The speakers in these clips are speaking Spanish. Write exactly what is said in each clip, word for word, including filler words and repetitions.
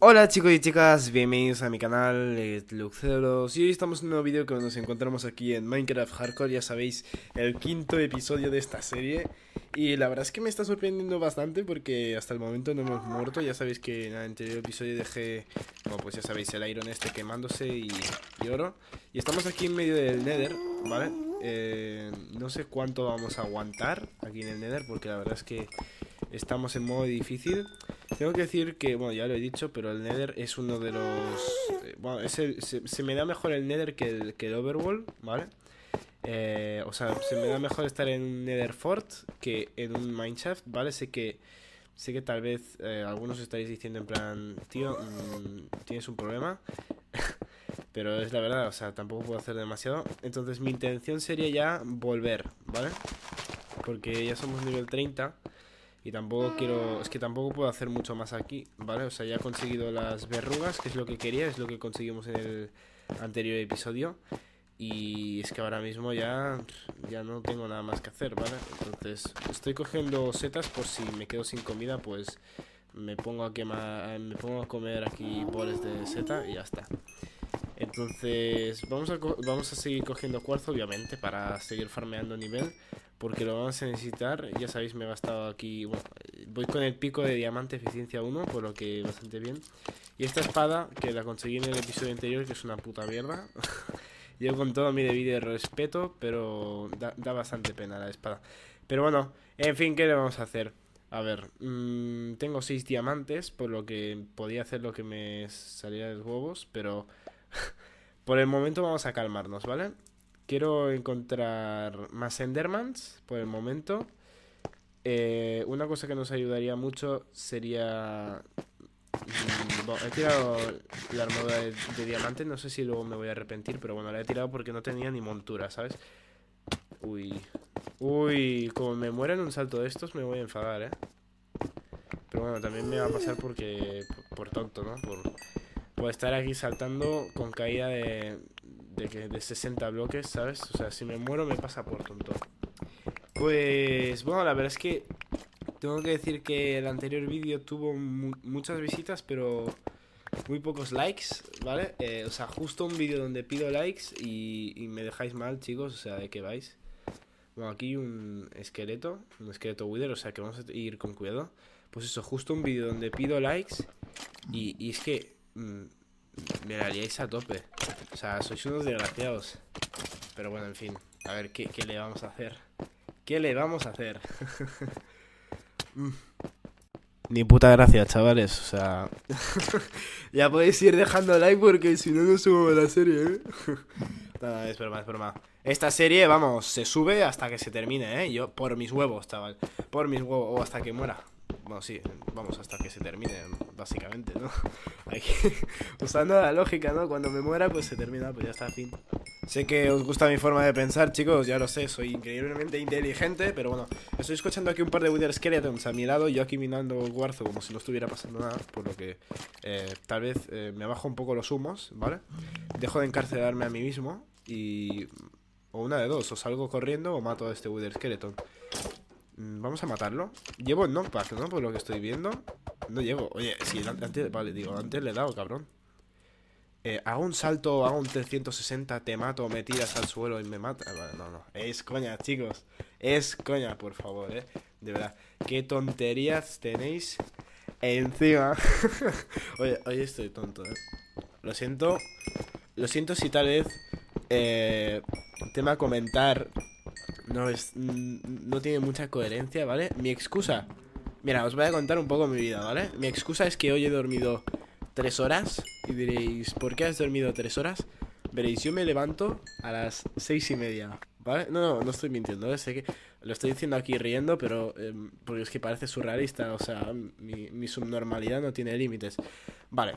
Hola chicos y chicas, bienvenidos a mi canal Edluxeros. Y hoy estamos en un nuevo vídeo que nos encontramos aquí en Minecraft Hardcore. Ya sabéis, el quinto episodio de esta serie. Y la verdad es que me está sorprendiendo bastante porque hasta el momento no hemos muerto. Ya sabéis que en el anterior episodio dejé, bueno, pues ya sabéis, el iron este quemándose y, y oro. Y estamos aquí en medio del Nether, ¿vale? Eh, no sé cuánto vamos a aguantar aquí en el Nether porque la verdad es que estamos en modo difícil. Tengo que decir que, bueno, ya lo he dicho, pero el Nether es uno de los... Eh, bueno, es el, se, se me da mejor el Nether que el, que el Overworld, ¿vale? Eh, o sea, se me da mejor estar en un Netherfort que en un Mineshaft, ¿vale? Sé que sé que tal vez eh, algunos estáis diciendo en plan, tío, mmm, tienes un problema. Pero es la verdad, o sea, tampoco puedo hacer demasiado. Entonces mi intención sería ya volver, ¿vale? Porque ya somos nivel treinta. Y tampoco quiero... Es que tampoco puedo hacer mucho más aquí, ¿vale? O sea, ya he conseguido las verrugas, que es lo que quería, es lo que conseguimos en el anterior episodio. Y es que ahora mismo ya... Ya no tengo nada más que hacer, ¿vale? Entonces, estoy cogiendo setas por si me quedo sin comida, pues... Me pongo a quemar... Me pongo a comer aquí boles de seta y ya está. Entonces, vamos a, vamos a seguir cogiendo cuarzo, obviamente, para seguir farmeando nivel... Porque lo vamos a necesitar, ya sabéis, me he gastado aquí... Bueno, voy con el pico de diamante eficiencia uno, por lo que bastante bien. Y esta espada, que la conseguí en el episodio anterior, que es una puta mierda. Yo con todo mi debido respeto, pero da, da bastante pena la espada. Pero bueno, en fin, ¿qué le vamos a hacer? A ver, mmm, tengo seis diamantes, por lo que podía hacer lo que me saliera de los huevos, pero... por el momento vamos a calmarnos, ¿vale? Quiero encontrar más Endermans por el momento. Eh, una cosa que nos ayudaría mucho sería... Bueno, he tirado la armadura de, de diamante. No sé si luego me voy a arrepentir, pero bueno, la he tirado porque no tenía ni montura, ¿sabes? Uy. Uy, como me muera en un salto de estos me voy a enfadar, ¿eh? Pero bueno, también me va a pasar porque... Por, por tonto, ¿no? Por, por estar aquí saltando con caída de... De, que de sesenta bloques, ¿sabes? O sea, si me muero me pasa por tonto. Pues, bueno, la verdad es que tengo que decir que el anterior vídeo tuvo mu muchas visitas, pero muy pocos likes, ¿vale? Eh, o sea, justo un vídeo donde pido likes y, y me dejáis mal, chicos, o sea, ¿de qué vais? Bueno, aquí un esqueleto, un esqueleto wither, o sea, que vamos a ir con cuidado. Pues eso, justo un vídeo donde pido likes y, y es que... Mmm, me la liáis a tope. O sea, sois unos desgraciados. Pero bueno, en fin. A ver, ¿qué, qué le vamos a hacer? ¿Qué le vamos a hacer? Ni puta gracia, chavales. O sea... ya podéis ir dejando like porque si no, no subo la serie, ¿eh? No, es broma, es broma. Esta serie, vamos, se sube hasta que se termine, ¿eh? Yo, por mis huevos, chaval. Por mis huevos. O oh, hasta que muera. Bueno, sí, vamos hasta que se termine, básicamente, ¿no? Aquí, usando la lógica, ¿no? Cuando me muera, pues se termina, pues ya está, fin. Sé que os gusta mi forma de pensar, chicos, ya lo sé, soy increíblemente inteligente, pero bueno, estoy escuchando aquí un par de Wither Skeletons a mi lado, yo aquí minando cuarzo como si no estuviera pasando nada, por lo que eh, tal vez eh, me bajo un poco los humos, ¿vale? Dejo de encarcelarme a mí mismo y... O una de dos, o salgo corriendo o mato a este Wither Skeleton. Vamos a matarlo. Llevo el knockback, ¿no? Por lo que estoy viendo. No llevo. Oye, sí, antes... Vale, digo, antes le he dado, cabrón. Eh, hago un salto, hago un trescientos sesenta, te mato, me tiras al suelo y me mata. Vale, no, no. Es coña, chicos. Es coña, por favor, ¿eh? De verdad. Qué tonterías tenéis encima. Oye, hoy estoy tonto, ¿eh? Lo siento. Lo siento si tal vez... Eh... Tema a comentar... No, es, no tiene mucha coherencia, ¿vale? Mi excusa... Mira, os voy a contar un poco mi vida, ¿vale? Mi excusa es que hoy he dormido tres horas. Y diréis, ¿por qué has dormido tres horas? Veréis, yo me levanto a las seis y media, ¿vale? No, no, no estoy mintiendo, ¿eh? Sé que lo estoy diciendo aquí riendo, pero... Eh, porque es que parece surrealista, o sea, mi, mi subnormalidad no tiene límites. Vale,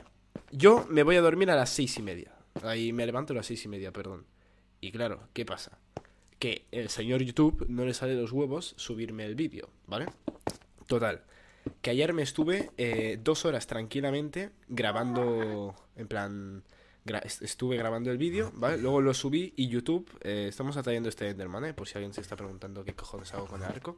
yo me voy a dormir a las seis y media. Ahí me levanto a las seis y media, perdón. Y claro, ¿qué pasa? Que el señor YouTube no le sale los huevos subirme el vídeo, ¿vale? Total, que ayer me estuve eh, dos horas tranquilamente grabando, en plan, gra estuve grabando el vídeo, ¿vale? Luego lo subí y YouTube, eh, estamos atrayendo este Enderman, ¿eh? Por si alguien se está preguntando qué cojones hago con el arco.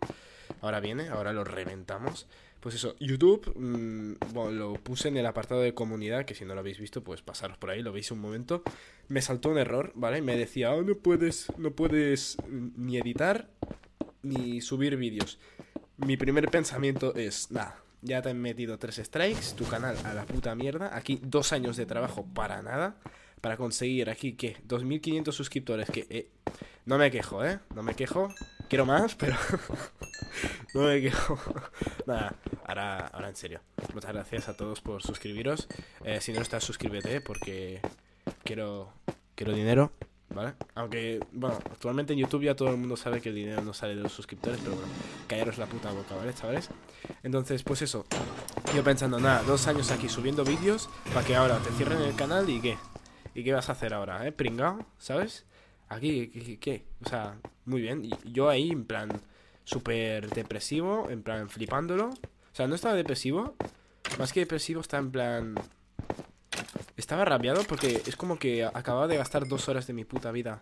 Ahora viene, ahora lo reventamos. Pues eso, YouTube, mmm, bueno, lo puse en el apartado de comunidad, que si no lo habéis visto, pues pasaros por ahí, lo veis un momento. Me saltó un error, ¿vale? Me decía, oh, no puedes, no puedes ni editar ni subir vídeos. Mi primer pensamiento es, nada, ya te han metido tres strikes, tu canal a la puta mierda. Aquí dos años de trabajo para nada, para conseguir aquí, ¿qué? dos mil quinientos suscriptores, que eh, no me quejo, ¿eh? No me quejo, quiero más, pero no me quejo. Nada, ahora, ahora en serio, muchas gracias a todos por suscribiros. eh, Si no estás, suscríbete, porque quiero, quiero dinero, ¿vale? Aunque, bueno, actualmente en YouTube ya todo el mundo sabe que el dinero no sale de los suscriptores, pero bueno, callaros la puta boca, ¿vale, chavales? Entonces, pues eso, yo pensando, nada, dos años aquí subiendo vídeos para que ahora te cierren el canal y qué. ¿Y qué vas a hacer ahora, eh? Pringao, ¿sabes? Aquí, ¿qué? qué? O sea, muy bien. Y yo ahí, en plan, súper depresivo, en plan, flipándolo. O sea, no estaba depresivo, más que depresivo, estaba en plan... Estaba rabiado porque es como que acababa de gastar dos horas de mi puta vida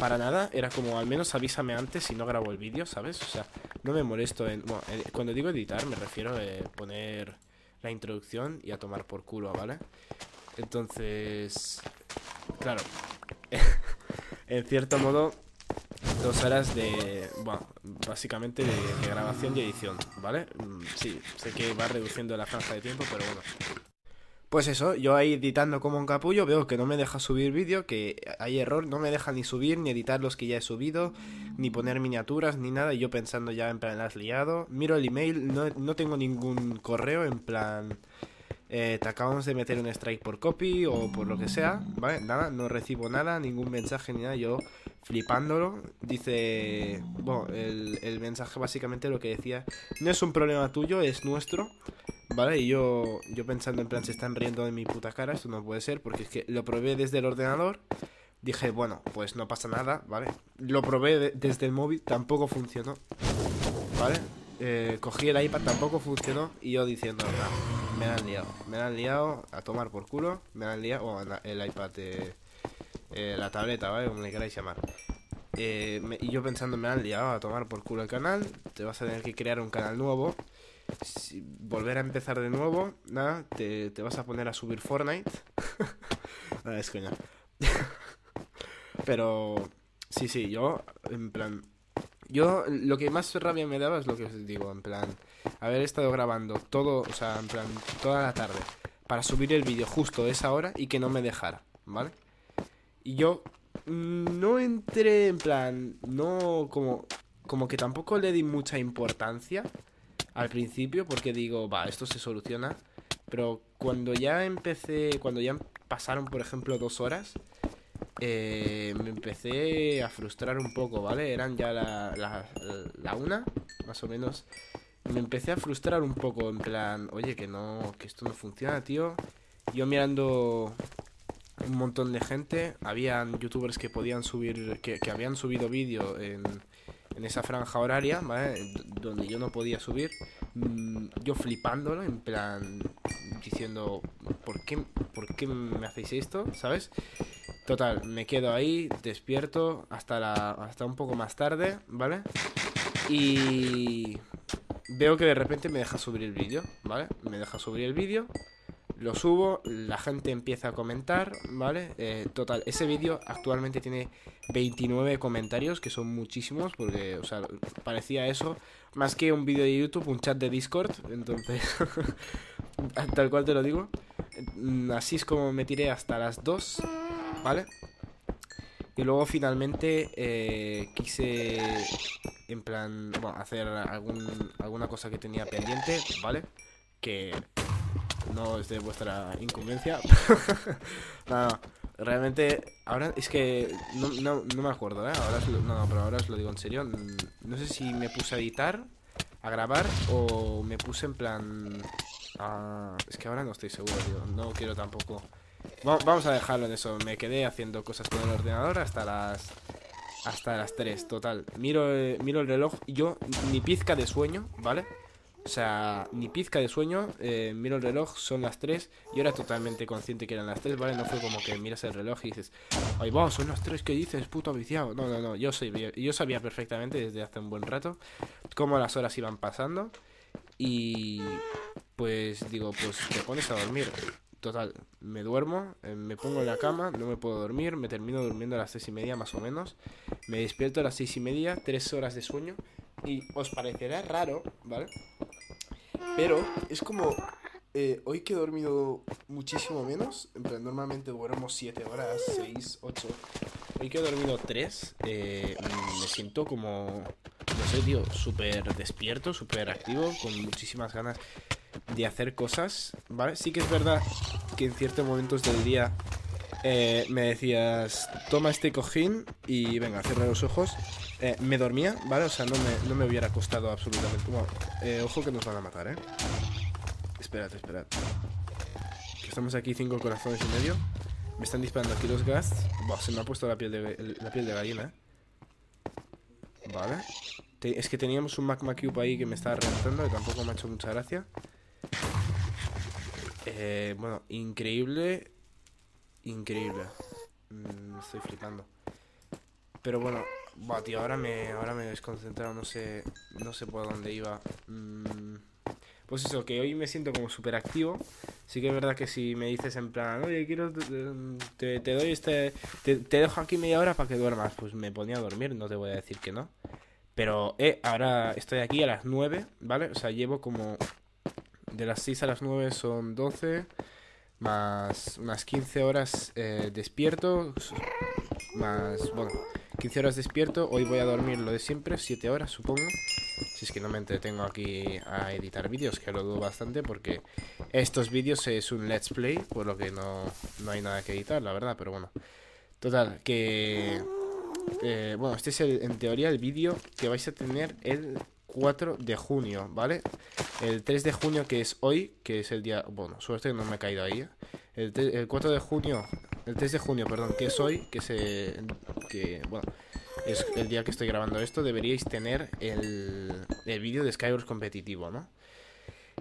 para nada. Era como, al menos avísame antes si no grabo el vídeo, ¿sabes? O sea, no me molesto en... Bueno, cuando digo editar me refiero a eh, poner la introducción y a tomar por culo, ¿vale? Entonces... Claro. En cierto modo, dos horas de... Bueno, básicamente de, de grabación y edición, ¿vale? Sí, sé que va reduciendo la franja de tiempo, pero bueno... Pues eso, yo ahí editando como un capullo, veo que no me deja subir vídeo, que hay error, no me deja ni subir, ni editar los que ya he subido, ni poner miniaturas, ni nada, y yo pensando ya en plan, has liado, miro el email, no, no tengo ningún correo en plan, eh, te acabamos de meter un strike por copy o por lo que sea, ¿vale? Nada, no recibo nada, ningún mensaje ni nada, yo flipándolo, dice, bueno, el, el mensaje básicamente lo que decía, no es un problema tuyo, es nuestro. Vale, y yo, yo pensando en plan, se están riendo de mi puta cara, esto no puede ser, porque es que lo probé desde el ordenador, dije, bueno, pues no pasa nada, ¿vale? Lo probé de, desde el móvil, tampoco funcionó, ¿vale? Eh, cogí el iPad, tampoco funcionó, y yo diciendo, no, me la han liado, me la han liado a tomar por culo, me la han liado, o oh, el iPad, eh, eh, la tableta, ¿vale? Como le queráis llamar. Eh, me, y yo pensando, me la han liado a tomar por culo el canal, te vas a tener que crear un canal nuevo. Si volver a empezar de nuevo, nada, te, te vas a poner a subir Fortnite. Nada, es coña. Pero, sí, sí, yo, en plan... Yo, lo que más rabia me daba es lo que os digo, en plan... Haber estado grabando todo, o sea, en plan, toda la tarde, para subir el vídeo justo a esa hora y que no me dejara, ¿vale? Y yo no entré, en plan, no como... Como que tampoco le di mucha importancia... Al principio, porque digo, va, esto se soluciona. Pero cuando ya empecé, cuando ya pasaron, por ejemplo, dos horas, eh, me empecé a frustrar un poco, ¿vale? Eran ya la, la, la una, más o menos. Me empecé a frustrar un poco, en plan, oye, que no, que esto no funciona, tío. Yo mirando un montón de gente, habían youtubers que podían subir, que, que habían subido vídeo en... En esa franja horaria, ¿vale? Donde yo no podía subir, yo flipándolo, en plan, diciendo, ¿por qué, ¿por qué me hacéis esto? ¿Sabes? Total, me quedo ahí, despierto hasta, la, hasta un poco más tarde, ¿vale? Y veo que de repente me deja subir el vídeo, ¿vale? Me deja subir el vídeo, lo subo, la gente empieza a comentar, ¿vale? Eh, total, ese vídeo actualmente tiene veintinueve comentarios, que son muchísimos, porque, o sea, parecía eso, más que un vídeo de YouTube, un chat de Discord, entonces, tal cual te lo digo. Así es como me tiré hasta las dos, ¿vale? Y luego finalmente eh, quise, en plan, bueno, hacer algún, alguna cosa que tenía pendiente, ¿vale? Que... No es de vuestra incumbencia. No, no, realmente ahora es que no, no, no me acuerdo, ¿eh? Ahora os lo, no, no, pero ahora os lo digo en serio. No sé si me puse a editar, a grabar o me puse en plan... A... Es que ahora no estoy seguro, tío. No quiero tampoco... Va, vamos a dejarlo en eso. Me quedé haciendo cosas con el ordenador hasta las... Hasta las tres, total. Miro, eh, miro el reloj. Yo, ni pizca de sueño, ¿vale? sea, ni pizca de sueño. eh, Miro el reloj, son las tres. Y ahora totalmente consciente que eran las tres, ¿vale? No fue como que miras el reloj y dices, ay, vamos, son las tres, ¿qué dices, puto viciado? No, no, no, yo, soy, yo sabía perfectamente desde hace un buen rato cómo las horas iban pasando. Y pues digo, pues te pones a dormir. Total, me duermo, eh, me pongo en la cama, no me puedo dormir, me termino durmiendo a las seis y media más o menos. Me despierto a las seis y media, tres horas de sueño. Y os parecerá raro, ¿vale? Pero es como, eh, hoy que he dormido muchísimo menos, en plan, normalmente duermo siete horas, seis, ocho. Hoy que he dormido tres, eh, me siento como, no sé, tío, súper despierto, súper activo, con muchísimas ganas de hacer cosas, ¿vale? Sí que es verdad que en ciertos momentos del día eh, me decías, toma este cojín y venga, cierra los ojos. eh, Me dormía, ¿vale? O sea, no me, no me hubiera acostado absolutamente. Bueno, eh, ojo que nos van a matar, ¿eh? Esperad, esperad, que estamos aquí cinco corazones y medio. Me están disparando aquí los Ghasts. Buah, se me ha puesto la piel de, la piel de gallina, ¿eh? Vale. Te, es que teníamos un magma cube ahí que me estaba reventando, que tampoco me ha hecho mucha gracia. Eh, bueno, increíble. Increíble. Mm, estoy flipando. Pero bueno, bah, tío, ahora me, ahora me he desconcentrado, no sé, no sé por dónde iba. Mm, pues eso, que hoy me siento como súper activo. Sí que es verdad que si me dices en plan, oye, quiero, te, te doy este, te, te dejo aquí media hora para que duermas, pues me ponía a dormir, no te voy a decir que no. Pero eh, ahora estoy aquí a las nueve, ¿vale? O sea, llevo como... de las seis a las nueve son doce, más unas quince horas eh, despierto, más, bueno, quince horas despierto. Hoy voy a dormir lo de siempre, siete horas supongo, si es que no me entretengo aquí a editar vídeos, que lo dudo bastante, porque estos vídeos es un let's play, por lo que no, no hay nada que editar, la verdad, pero bueno. Total, que... Eh, bueno, este es el, en teoría el vídeo que vais a tener el cuatro de junio, ¿vale? El tres de junio, que es hoy, que es el día... Bueno, suerte que no me he caído ahí, ¿eh? El, el cuatro de junio... El tres de junio, perdón, que es hoy, que es el... Que, bueno, es el día que estoy grabando esto. Deberíais tener el, el vídeo de Sky Wars competitivo, ¿no?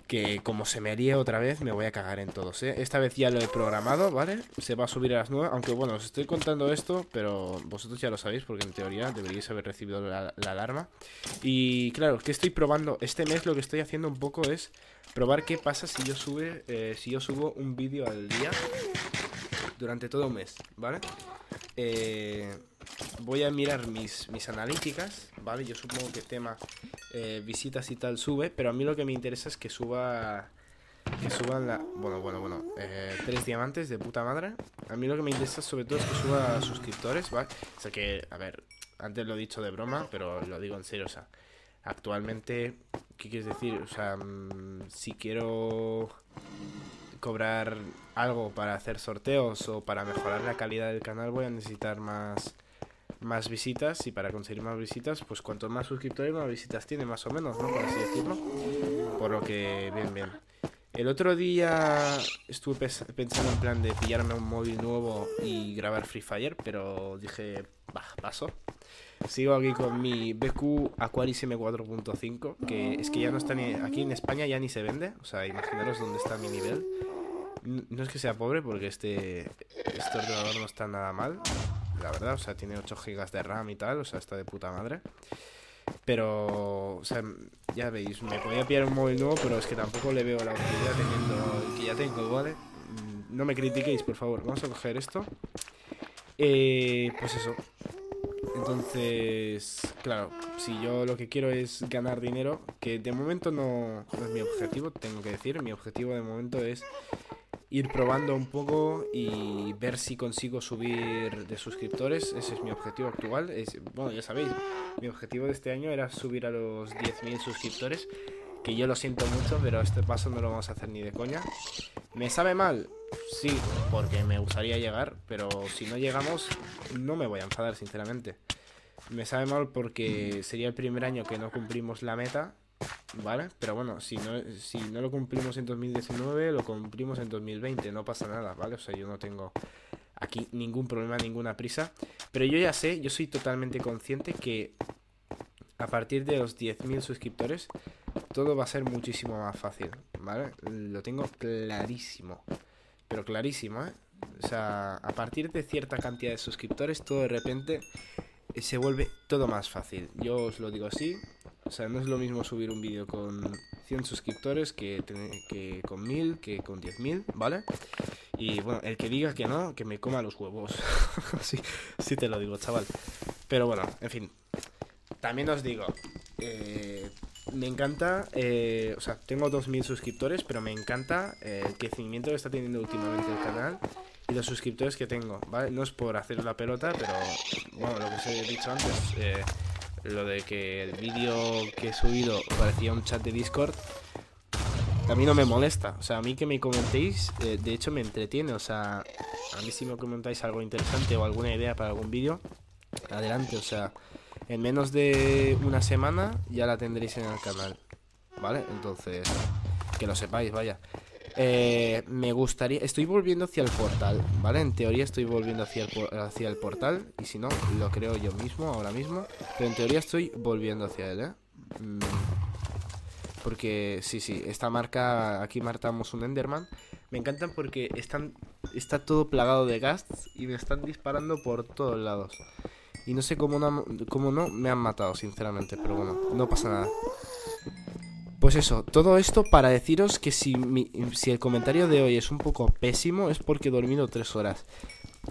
Que como se me haría otra vez, me voy a cagar en todos, ¿eh? Esta vez ya lo he programado, ¿vale? Se va a subir a las nueve, aunque bueno, os estoy contando esto, pero vosotros ya lo sabéis, porque en teoría deberíais haber recibido la, la alarma. Y claro, que estoy probando, este mes lo que estoy haciendo un poco es probar qué pasa si yo, sube, eh, si yo subo un vídeo al día durante todo un mes, ¿vale? Eh... Voy a mirar mis, mis analíticas, ¿vale? Yo supongo que tema eh, visitas y tal sube, pero a mí lo que me interesa es que suba... Que suban la... Bueno, bueno, bueno, eh, tres diamantes de puta madre. A mí lo que me interesa sobre todo es que suba suscriptores, ¿vale? O sea que, a ver, antes lo he dicho de broma, pero lo digo en serio, o sea, actualmente, ¿qué quieres decir? O sea, mmm, si quiero... cobrar algo para hacer sorteos o para mejorar la calidad del canal, voy a necesitar más, más visitas, y para conseguir más visitas, pues cuanto más suscriptores, más visitas tiene, más o menos, ¿no? Por así decirlo. Por lo que, bien, bien. El otro día estuve pensando en plan de pillarme un móvil nuevo y grabar Free Fire, pero dije, bah, paso. Sigo aquí con mi B Q Aquaris M cuatro punto cinco, que es que ya no está ni... Aquí en España ya ni se vende, o sea, imaginaros dónde está mi nivel. No es que sea pobre, porque este, este ordenador no está nada mal, la verdad, o sea, tiene ocho gigas de RAM y tal, o sea, está de puta madre. Pero, o sea, ya veis, me podía pillar un móvil nuevo, pero es que tampoco le veo la utilidad teniendo el que ya tengo, ¿vale? No me critiquéis, por favor. Vamos a coger esto. Eh, pues eso. Entonces, claro, si yo lo que quiero es ganar dinero, que de momento no, no es mi objetivo, tengo que decir. Mi objetivo de momento es ir probando un poco y ver si consigo subir de suscriptores. Ese es mi objetivo actual. Es, bueno, ya sabéis, mi objetivo de este año era subir a los diez mil suscriptores, que yo lo siento mucho, pero este paso no lo vamos a hacer ni de coña. ¿Me sabe mal? Sí, porque me gustaría llegar, pero si no llegamos no me voy a enfadar, sinceramente. Me sabe mal porque sería el primer año que no cumplimos la meta, ¿vale? Pero bueno, si no, si no lo cumplimos en dos mil diecinueve, lo cumplimos en dos mil veinte, no pasa nada, ¿vale? O sea, yo no tengo aquí ningún problema, ninguna prisa. Pero yo ya sé, yo soy totalmente consciente que a partir de los diez mil suscriptores todo va a ser muchísimo más fácil, ¿vale? Lo tengo clarísimo, pero clarísimo, ¿eh? O sea, a partir de cierta cantidad de suscriptores, todo de repente se vuelve todo más fácil. Yo os lo digo así, o sea, no es lo mismo subir un vídeo con cien suscriptores que, que con mil, que con diez mil, ¿vale? Y bueno, el que diga que no, que me coma los huevos. Sí, sí te lo digo, chaval. Pero bueno, en fin. También os digo, eh, me encanta, eh, o sea, tengo dos mil suscriptores, pero me encanta eh, el crecimiento que está teniendo últimamente el canal y los suscriptores que tengo, ¿vale? No es por hacer la pelota, pero bueno, lo que os he dicho antes, eh, lo de que el vídeo que he subido parecía un chat de Discord, a mí no me molesta, o sea, a mí que me comentéis, eh, de hecho me entretiene, o sea, a mí si me comentáis algo interesante o alguna idea para algún vídeo, adelante, o sea, en menos de una semana ya la tendréis en el canal, ¿vale? Entonces, que lo sepáis, vaya. Eh, me gustaría... Estoy volviendo hacia el portal, ¿vale? En teoría estoy volviendo hacia el, hacia el portal, y si no, lo creo yo mismo ahora mismo, pero en teoría estoy volviendo hacia él, ¿eh? Mm, porque, sí, sí, esta marca, aquí marcamos un Enderman, me encantan porque están, está todo plagado de ghasts y me están disparando por todos lados. Y no sé cómo no, cómo no me han matado, sinceramente, pero bueno, no pasa nada. Pues eso, todo esto para deciros que si, mi, si el comentario de hoy es un poco pésimo es porque he dormido tres horas.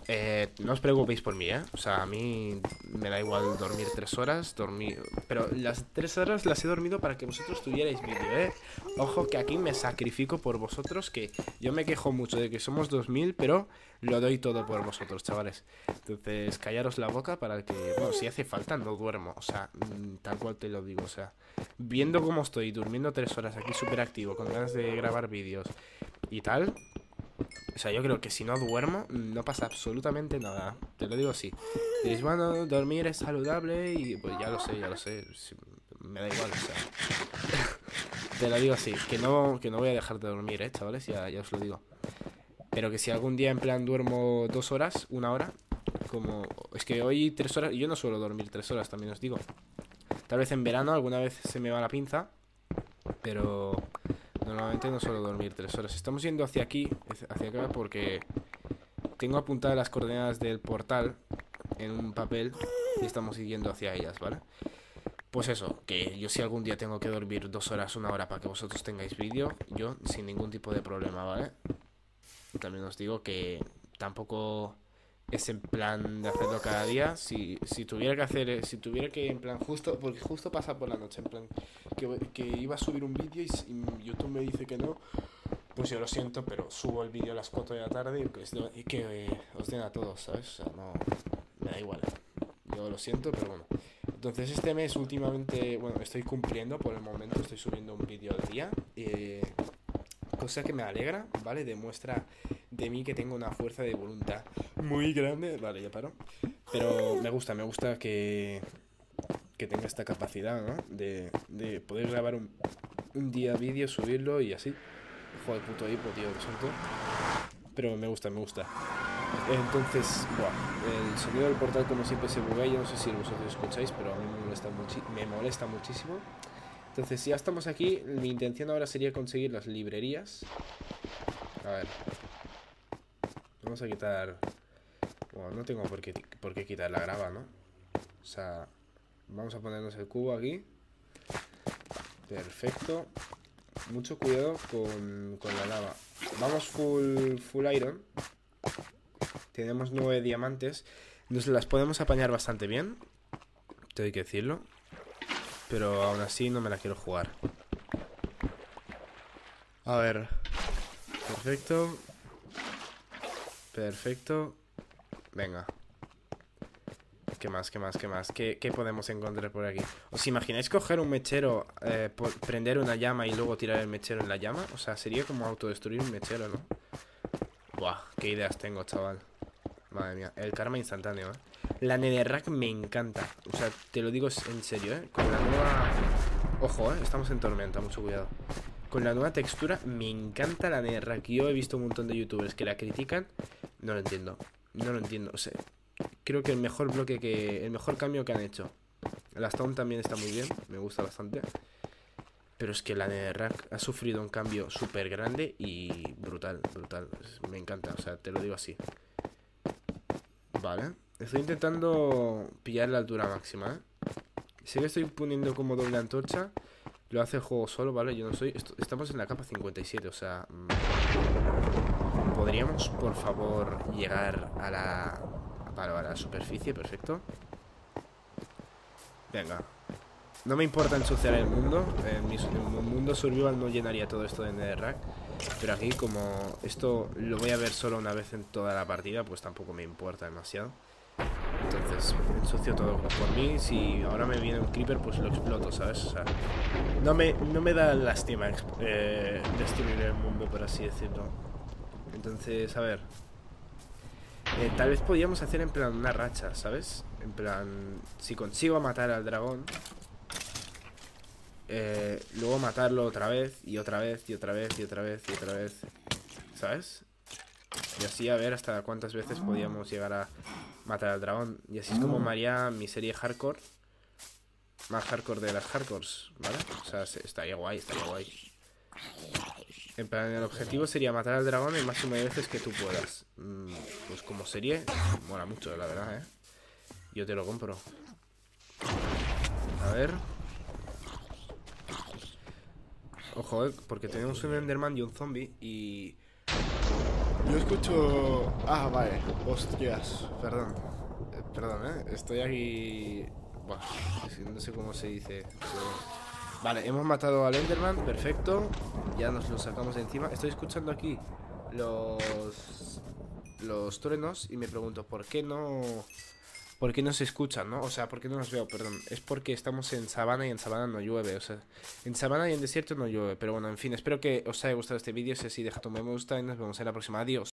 Eh, no os preocupéis por mí, ¿eh? O sea, a mí me da igual dormir tres horas, dormir... Pero las tres horas las he dormido para que vosotros tuvierais vídeo, ¿eh? Ojo que aquí me sacrifico por vosotros, que yo me quejo mucho de que somos dos mil, pero... Lo doy todo por vosotros, chavales. Entonces, callaros la boca para que... Bueno, si hace falta, no duermo. O sea, tal cual te lo digo. O sea, viendo cómo estoy, durmiendo tres horas aquí súper activo, con ganas de grabar vídeos y tal. O sea, yo creo que si no duermo, no pasa absolutamente nada. Te lo digo así. Diréis, bueno, dormir es saludable y... Pues ya lo sé, ya lo sé. Me da igual, o sea. Te lo digo así. Que no, que no voy a dejar de dormir, ¿eh, chavales? Ya, ya os lo digo. Pero que si algún día en plan duermo dos horas, una hora, como... Es que hoy tres horas... Yo no suelo dormir tres horas, también os digo. Tal vez en verano alguna vez se me va la pinza, pero normalmente no suelo dormir tres horas. Estamos yendo hacia aquí, hacia acá, porque tengo apuntadas las coordenadas del portal en un papel y estamos yendo hacia ellas, ¿vale? Pues eso, que yo si algún día tengo que dormir dos horas, una hora para que vosotros tengáis vídeo, yo sin ningún tipo de problema, ¿vale? También os digo que tampoco es en plan de hacerlo cada día. Si, si tuviera que hacer, si tuviera que en plan justo, porque justo pasa por la noche, en plan que, que iba a subir un vídeo y, y YouTube me dice que no, pues yo lo siento, pero subo el vídeo a las cuatro de la tarde y que, y que eh, os den a todos, ¿sabes? O sea, no, me da igual, yo lo siento, pero bueno. Entonces este mes últimamente, bueno, estoy cumpliendo por el momento, estoy subiendo un vídeo al día. Eh... Cosa que me alegra, ¿vale? Demuestra de mí que tengo una fuerza de voluntad muy grande. Vale, ya paro. Pero me gusta, me gusta que, que tenga esta capacidad, ¿no? De, de poder grabar un, un día vídeo, subirlo y así. Joder, puto hipo, tío, lo siento. Pero me gusta, me gusta. Entonces, wow, el sonido del portal como siempre se buguea. Yo no sé si vosotros lo escucháis, pero a mí me molesta, muchi me molesta muchísimo. Entonces, si ya estamos aquí, mi intención ahora sería conseguir las librerías. A ver. Vamos a quitar... Bueno, no tengo por qué, por qué quitar la grava, ¿no? O sea, vamos a ponernos el cubo aquí. Perfecto. Mucho cuidado con, con la lava. Vamos full, full iron. Tenemos nueve diamantes. Nos las podemos apañar bastante bien. Tengo que decirlo. Pero aún así no me la quiero jugar. A ver. Perfecto. Perfecto. Venga. ¿Qué más? ¿Qué más? ¿Qué más? ¿Qué, qué podemos encontrar por aquí? ¿Os imagináis coger un mechero, eh, prender una llama y luego tirar el mechero en la llama? O sea, sería como autodestruir un mechero, ¿no? Buah, qué ideas tengo, chaval. Madre mía, el karma instantáneo, ¿eh? La Netherrack me encanta. O sea, te lo digo en serio, ¿eh? Con la nueva... Ojo, ¿eh? Estamos en tormenta, mucho cuidado. Con la nueva textura me encanta la Netherrack. Yo he visto un montón de youtubers que la critican. No lo entiendo. No lo entiendo. O sea, creo que el mejor bloque que... El mejor cambio que han hecho. La Stone también está muy bien. Me gusta bastante. Pero es que la Netherrack ha sufrido un cambio súper grande y brutal, brutal. Me encanta, o sea, te lo digo así. Vale. Estoy intentando pillar la altura máxima, ¿eh? Sé que estoy poniendo como doble antorcha. Lo hace el juego solo, ¿vale? Yo no soy... Estamos en la capa cincuenta y siete, o sea... ¿Podríamos, por favor, llegar a la... Vale, vale, a la superficie? Perfecto. Venga. No me importa ensuciar el mundo. En mi, en mi mundo survival no llenaría todo esto de Netherrack. Pero aquí, como esto lo voy a ver solo una vez en toda la partida, pues tampoco me importa demasiado. Entonces, ensucio todo por mí. Si ahora me viene un creeper, pues lo exploto, ¿sabes? O sea, no me, no me da lástima eh, destruir el mundo, por así decirlo. Entonces, a ver. Eh, tal vez podríamos hacer en plan una racha, ¿sabes? En plan, si consigo matar al dragón... Eh, luego matarlo otra vez y otra vez y otra vez y otra vez y otra vez, ¿sabes? Y así a ver hasta cuántas veces podíamos llegar a matar al dragón. Y así es como me haría mi serie hardcore. Más hardcore de las hardcores, ¿vale? O sea, estaría guay, estaría guay. En plan, el objetivo sería matar al dragón el máximo de veces que tú puedas. mm, Pues como serie, mola mucho, la verdad, ¿eh? Yo te lo compro. A ver... Ojo, eh, porque tenemos un Enderman y un zombie y... Yo escucho... Ah, vale. Hostias. Perdón. Eh, perdón, ¿eh? Estoy aquí... Bueno, no sé cómo se dice. Pero... Vale, hemos matado al Enderman. Perfecto. Ya nos lo sacamos de encima. Estoy escuchando aquí los... Los truenos y me pregunto ¿por qué no... ¿Por qué no se escuchan, no? O sea, ¿por qué no los veo? Perdón. Es porque estamos en sabana y en sabana no llueve. O sea, en sabana y en desierto no llueve. Pero bueno, en fin, espero que os haya gustado este vídeo. Si es así, dejad un me gusta y nos vemos en la próxima. Adiós.